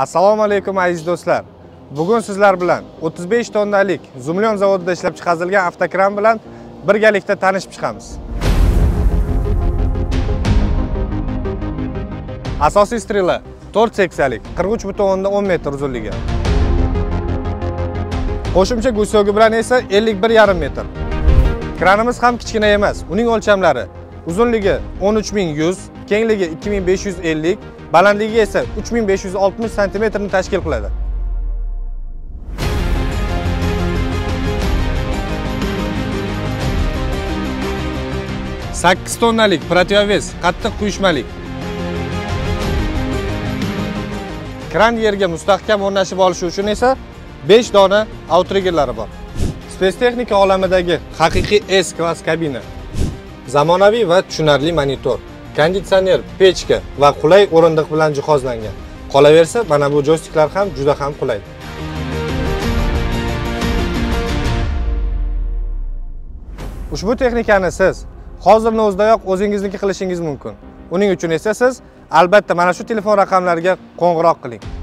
Assalomu alaykum aziz do'stlar. Bugun sizlar bilan 35 tonnalik Zoomlion zavodida ishlab chiqarilgan avtokran bilan birgalikda tanishib chiqamiz. Asosiy strela 4 seksiyalik, 43.10 metr uzunligi. Qo'shimcha gusyogi bilan esa 51.5 metr. Kranimiz ham kichkina emas. Uning o'lchamlari uzunligi 13100, kengligi 2550, balandligi esa 3560 santimetrni tashkil qiladi. Sakkiz tonnalik protiovez, qattiq quyushmalik. Kran yerga mustahkam o'rnashib olishi uchun esa 5 dona outriggerlari bor. Space texnika olamidagi haqiqiy S-klass kabina. Zamonaviy va tushunarli monitor, konditsioner, pechka va qulay o'rindiq bilan jihozlangan. Qolaversa, mana bu joystiklar ham juda ham qulay. Ushbu texnikani siz hozirning o'zidayoq o'zingizniki qilishingiz mumkin. Uning uchun esa siz albatta mana shu telefon raqamlariga qo'ng'iroq qiling.